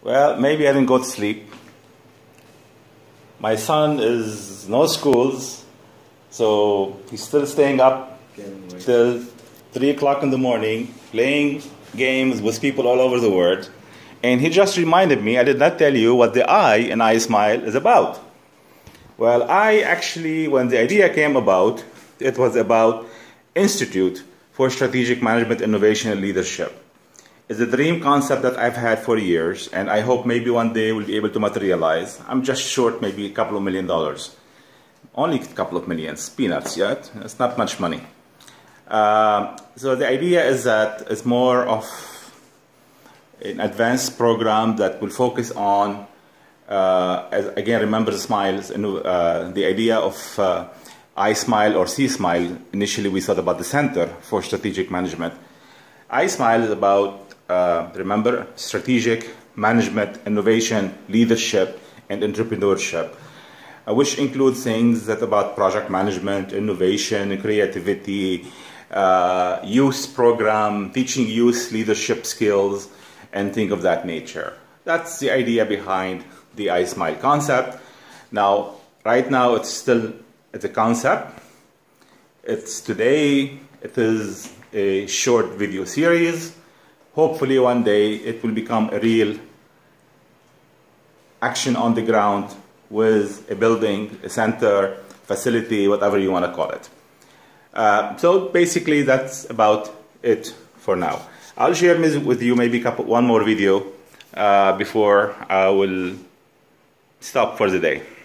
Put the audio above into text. Well, maybe I didn't go to sleep. My son is no schools, so he's still staying up till 3 o'clock in the morning, playing games with people all over the world. And he just reminded me, I did not tell you what the I in iSMILE is about. Well, I actually, when the idea came about, it was about Institute for Strategic Management, Innovation and Leadership. It's a dream concept that I've had for years, and I hope maybe one day we'll be able to materialize. I'm just short maybe a couple of $1,000,000. Only a couple of millions, peanuts, yeah? It's not much money. So the idea is that it's more of an advanced program that will focus on, again, remember the SMILEs, the idea of iSMILE or C-SMILE. Initially we thought about the Center for Strategic Management. iSMILE is about remember, strategic management, innovation, leadership, and entrepreneurship, which includes things that about project management, innovation, creativity, youth program, teaching youth leadership skills, and things of that nature. That's the idea behind the iSMILE concept. Now, right now, it's a concept. It is a short video series. Hopefully one day it will become a real action on the ground with a building, a center, facility, whatever you want to call it. So basically that's about it for now. I'll share with you maybe one more video before I will stop for the day.